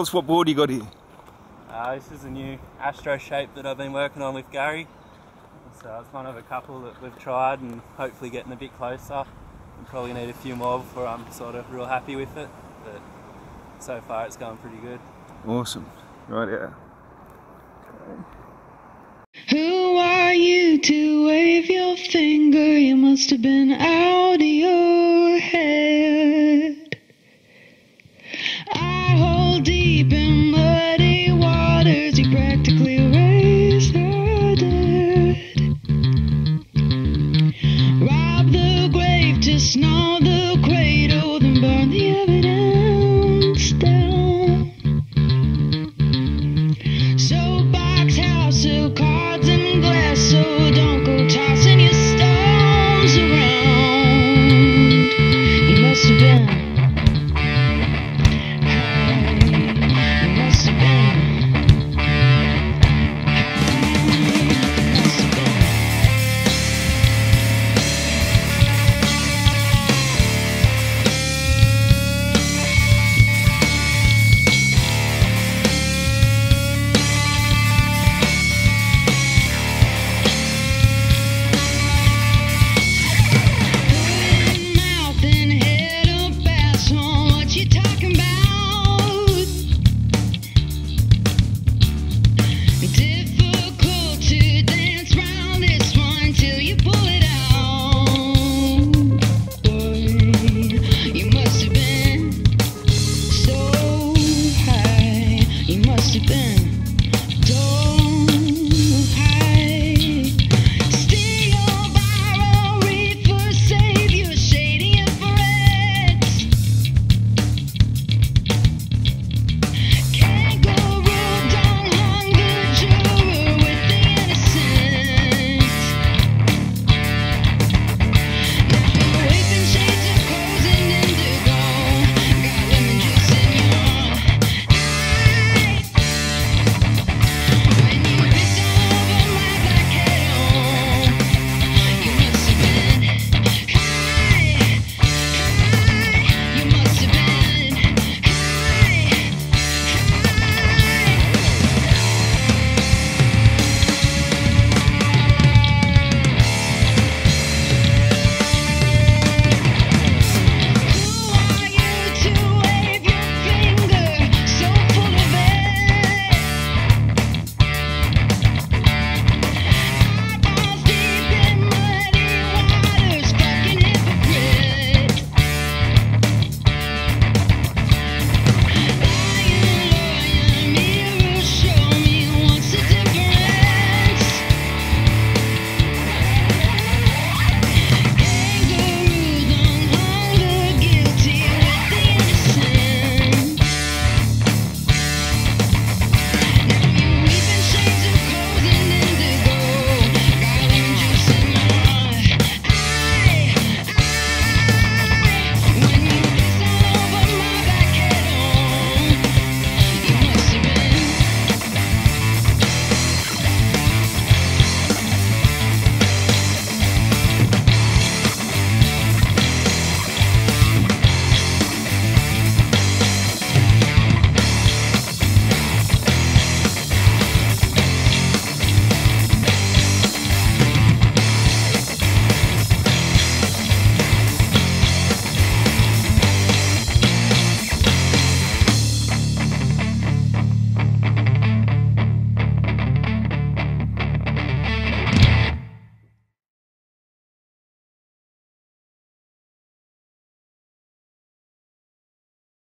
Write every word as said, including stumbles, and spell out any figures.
Goosebumps, what board you got here? Uh, this is a new Astro shape that I've been working on with Gary. So it's one of a couple that we've tried and hopefully getting a bit closer. We probably need a few more before I'm sort of real happy with it, but so far it's going pretty good. Awesome. Right here. Okay. Who are you to wave your finger? You must have been out of your head. I hold deep in